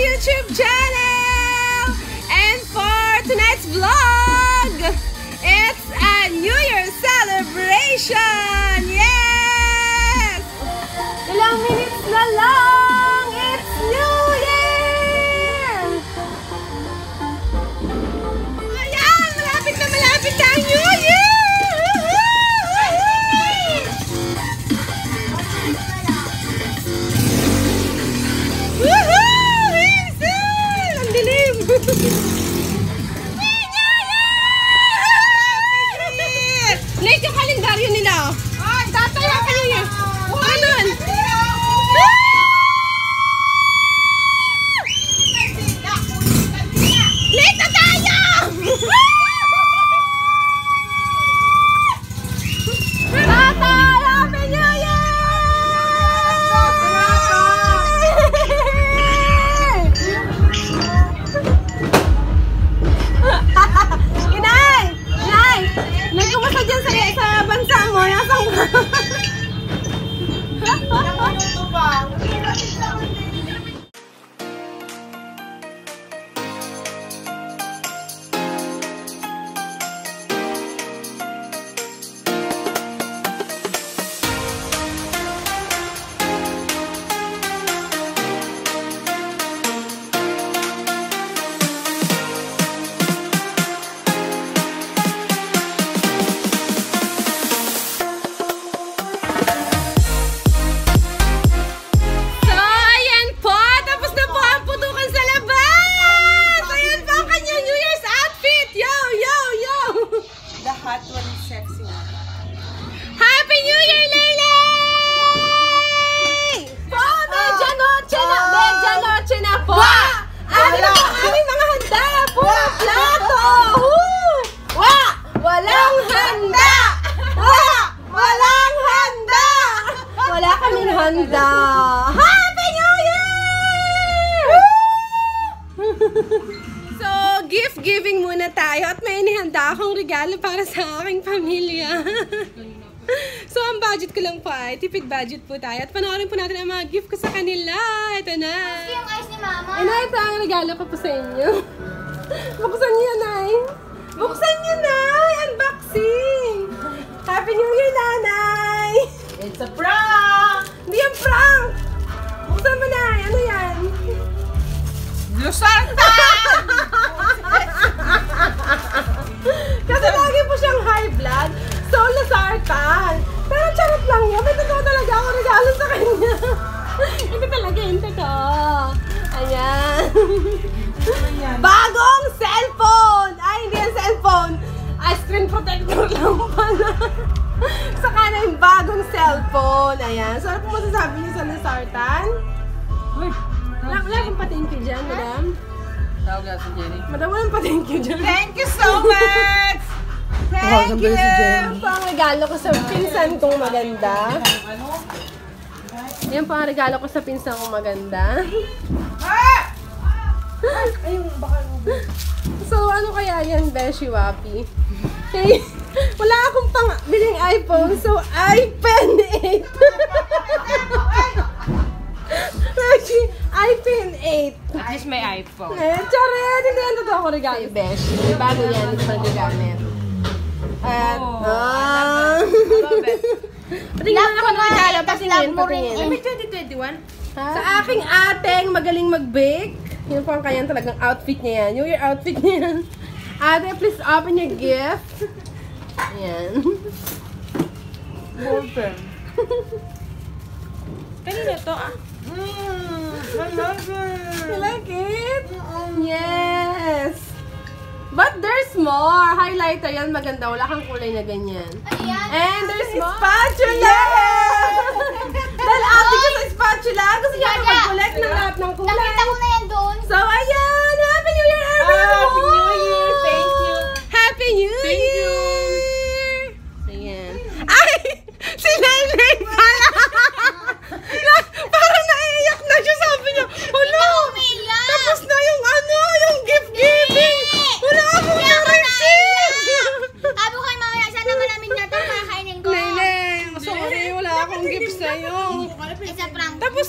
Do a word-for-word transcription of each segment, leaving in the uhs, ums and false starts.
YouTube channel, and for tonight's vlog, it's a New Year celebration. Yes, ilang minutes na lang, it's New Year. Ayan, malapit na malapit na ang New Year. Late yung kalendaryo nila. Ay, tataya kayo yun. Ganun. Late na tayo! Tatay, Happy New Year! Happy New Year! So, gift giving muna tayo at may inihanda akong regalo para sa aking pamilya. So, ang budget ko lang po ay tipid budget po tayo at panoorin po natin ang mga gift ko sa kanila. Ito na. Gusto yung ice ni Mama. Ano, ito ang regalo ko po sa inyo. Buksan niyo, Nay. Buksan niyo, Nay. Unboxing. Happy New Year, Nanay. It's a prank. Hindi yung prank! Buksan mo na! Ano yan? Lusanta! Kasi lagi po siyang high blood. So, Lusartan! Pero charot lang yun. May totoo talaga ako regalo sa kanya. Ito talaga yung totoo. Ayan. Bagong cellphone! Ay, hindi yung cellphone. Ay, screen protector lang pala. Saka na yung bagong cellphone. Ayan. So, ano po masasabi niyo sa Lusartan? Uy, wala akong pa-thank you dyan, madam. Tawag na si Jenny. Madam, walang pa-thank you dyan. Thank you so much! Thank you! Yan po ang regalo ko sa pinsan kong maganda. Yan po ang regalo ko sa pinsan kong maganda. Ayun, baka nubog. So, ano kaya yan, Beshi Wapi? Okay. Wala akong pang biling iPhone, so iPhone eight. Beshi, iPhone eight. At least may iPhone. Charet, hindi yan totoo ko regalo, Beshi. Bago yan, hindi pa nagamit. At, ah. Patingin ako ng regalo, patingin, patingin. May twenty twenty-one? Sa aking ateng magaling mag-bake. Yun po ang kanyang talagang outfit niya yan. New Year outfit niya yan. Ate, please open your gift. Ayan. Open. Kanina to ah. Mm, I like it. You like it? Mm-mm. Yes. But there's more. Highlighter yan. Maganda. Wala kang kulay na ganyan. Ayan. And there's more. Spatula! Yes! Dahil ate ko sa spatula. Gusto niya ako mag-collect ng lahat ng kulay. Nakita ko na yan doon. So, ayan. Happy New Year, everyone! Oh, Happy New Year. Thank you. Happy New Year. Thank you. Ayan. Ay! Si Lay Lay! akong gift sa'yo. Tapos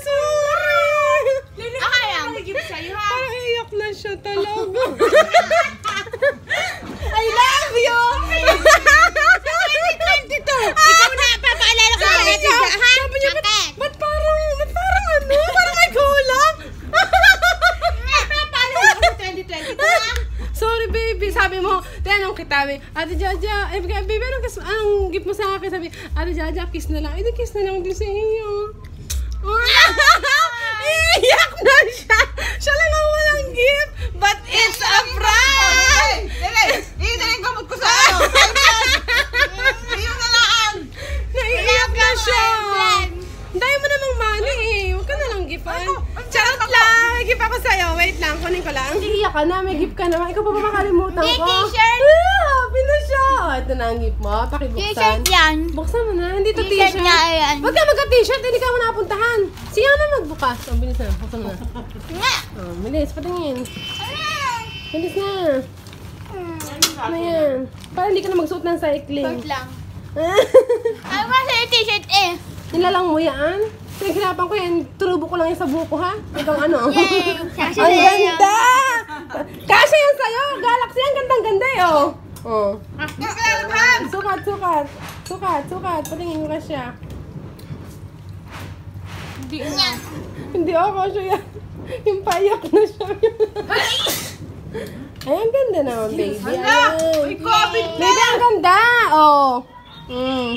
sorry. Okay lang. Parang iyak na siya talaga. I love you. twenty twenty-two. Ikaw na. Papaalala ko na natin siya. Sabi niya, ba't parang, ba't parang ano? Parang may gulang. Papaalala ko twenty twenty-two. Sorry baby, sabi mo, tinanong kita, Ate Jaja, eh, baby, anong, anong gift mo sa akin? Sabi, Ate Jaja, kiss na lang. Eh, di kiss na lang din sa iyo. Iiyak na siya! Siya lang ang walang gift, but it's a prank! Dili, hindi na yung gamot ko sa ano. Iiyak na lang! Naiiyak na siya! Dahil mo namang money eh, huwag ka nalang gifan. Charot lang! May gift ako sa'yo, wait lang, kunin ko lang. Iiyak ka na, may gift ka naman. Ikaw pa ba makalimutan ko? May t-shirt! Ah, happy na siya! Ito na ang gift mo, pakibuksan. T-shirt yan! Buksan mo na, hindi to t-shirt. T-shirt na yan. Huwag ka magka-t-shirt, hindi ka mo napuntahan. Siya na magbukas. Oh, bilis na, buksan mo na. Nga! Oh, bilis, patingin. Bilis na. Ano yan? Para hindi ka na magsuot ng cycling. Short lang. Ano ba sa'yo t-shirt eh? Nilalang mo yan? Pinaghirapan ko yan, turubo ko lang yan sa buko ha? Ikaw ano? Yay! Kasha ang ganda! Kasha yan sa'yo! Galaxy yan! Gandang-ganda eh! Oh! Oh! Sukat! Sukat! Sukat! Sukat! Patingin ko ka siya. Hindi nga! Hindi ako siya yan. Yung payak na siya. Ay! Ang ganda naman baby! Ay! Baby ang ganda! Oh! Mm.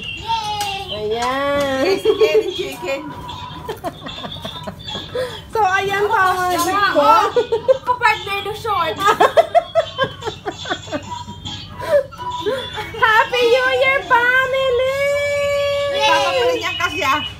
Ayan! Chicken! Chicken! So, ayan pa ang magic ko. Kapartner ng short. Happy New Year, family! Nagpapapalinyan ka siya.